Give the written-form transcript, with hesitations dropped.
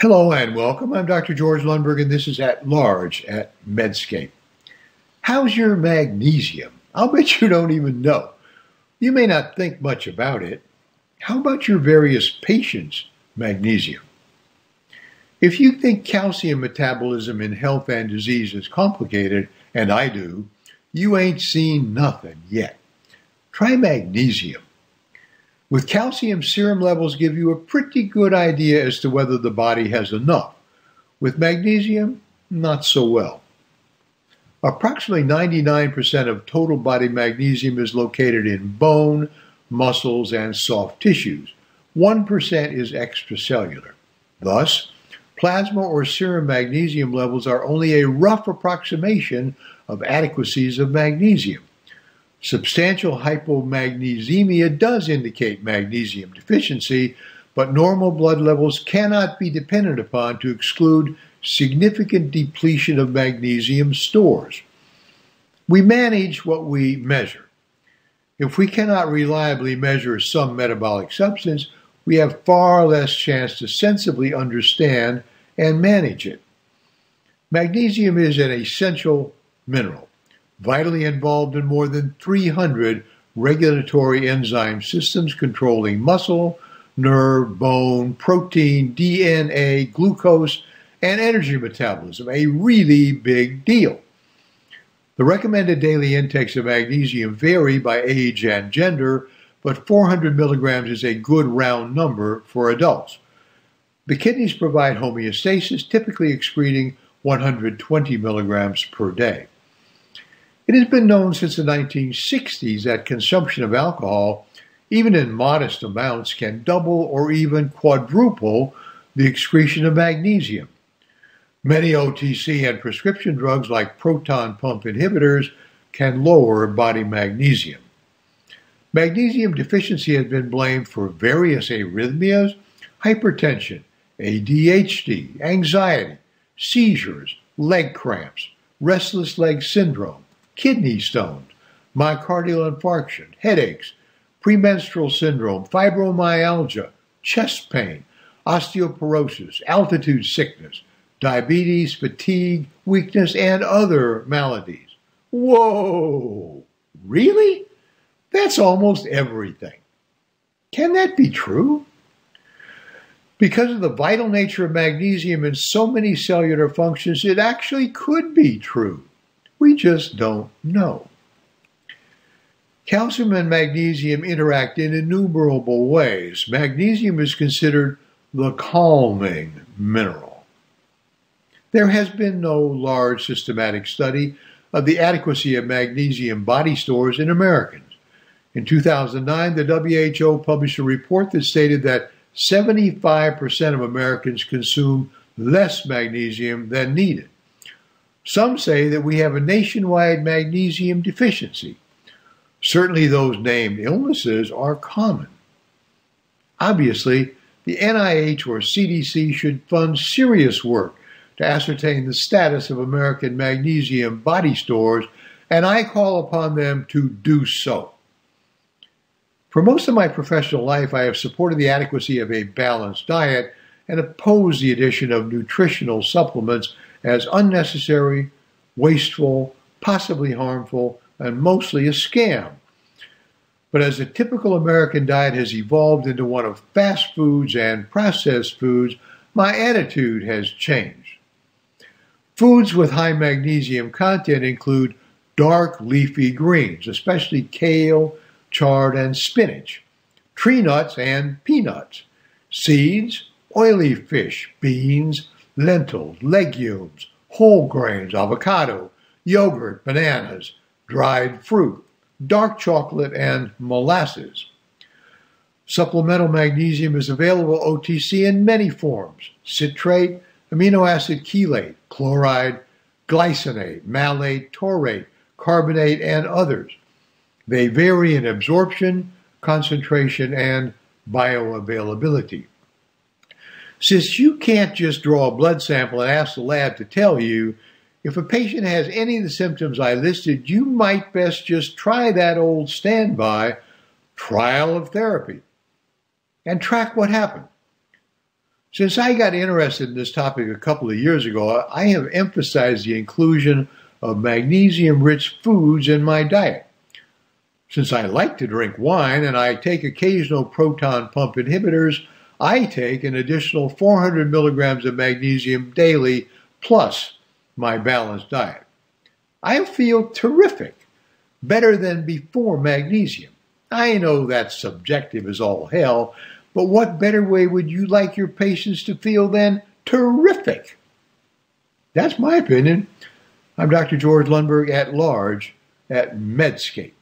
Hello and welcome. I'm Dr. George Lundberg and this is At Large at Medscape. How's your magnesium? I'll bet you don't even know. You may not think much about it. How about your various patients' magnesium? If you think calcium metabolism in health and disease is complicated, and I do, you ain't seen nothing yet. Try magnesium. With calcium, serum levels give you a pretty good idea as to whether the body has enough. With magnesium, not so well. Approximately 99% of total body magnesium is located in bone, muscles, and soft tissues. 1% is extracellular. Thus, plasma or serum magnesium levels are only a rough approximation of adequacies of magnesium. Substantial hypomagnesemia does indicate magnesium deficiency, but normal blood levels cannot be depended upon to exclude significant depletion of magnesium stores. We manage what we measure. If we cannot reliably measure some metabolic substance, we have far less chance to sensibly understand and manage it. Magnesium is an essential mineral, vitally involved in more than 300 regulatory enzyme systems controlling muscle, nerve, bone, protein, DNA, glucose, and energy metabolism, a really big deal. The recommended daily intakes of magnesium vary by age and gender, but 400 milligrams is a good round number for adults. The kidneys provide homeostasis, typically excreting 120 milligrams per day. It has been known since the 1960s that consumption of alcohol, even in modest amounts, can double or even quadruple the excretion of magnesium. Many OTC and prescription drugs like proton pump inhibitors can lower body magnesium. Magnesium deficiency has been blamed for various arrhythmias, hypertension, ADHD, anxiety, seizures, leg cramps, restless leg syndrome, kidney stones, myocardial infarction, headaches, premenstrual syndrome, fibromyalgia, chest pain, osteoporosis, altitude sickness, diabetes, fatigue, weakness, and other maladies. Whoa! Really? That's almost everything. Can that be true? Because of the vital nature of magnesium in so many cellular functions, it actually could be true. We just don't know. Calcium and magnesium interact in innumerable ways. Magnesium is considered the calming mineral. There has been no large systematic study of the adequacy of magnesium body stores in Americans. In 2009, the WHO published a report that stated that 75% of Americans consume less magnesium than needed. Some say that we have a nationwide magnesium deficiency. Certainly those named illnesses are common. Obviously, the NIH or CDC should fund serious work to ascertain the status of American magnesium body stores, and I call upon them to do so. For most of my professional life, I have supported the adequacy of a balanced diet and opposed the addition of nutritional supplements as unnecessary, wasteful, possibly harmful, and mostly a scam. But as the typical American diet has evolved into one of fast foods and processed foods, my attitude has changed. Foods with high magnesium content include dark leafy greens, especially kale, chard, and spinach, tree nuts and peanuts, seeds, oily fish, beans, lentils, legumes, whole grains, avocado, yogurt, bananas, dried fruit, dark chocolate, and molasses. Supplemental magnesium is available OTC in many forms: citrate, amino acid chelate, chloride, glycinate, malate, taurate, carbonate, and others. They vary in absorption, concentration, and bioavailability. Since you can't just draw a blood sample and ask the lab to tell you, if a patient has any of the symptoms I listed, you might best just try that old standby trial of therapy and track what happened. Since I got interested in this topic a couple of years ago, I have emphasized the inclusion of magnesium-rich foods in my diet. Since I like to drink wine and I take occasional proton pump inhibitors, I take an additional 400 milligrams of magnesium daily plus my balanced diet. I feel terrific, better than before magnesium. I know that's subjective as all hell, but what better way would you like your patients to feel than terrific? That's my opinion. I'm Dr. George Lundberg, At Large, at Medscape.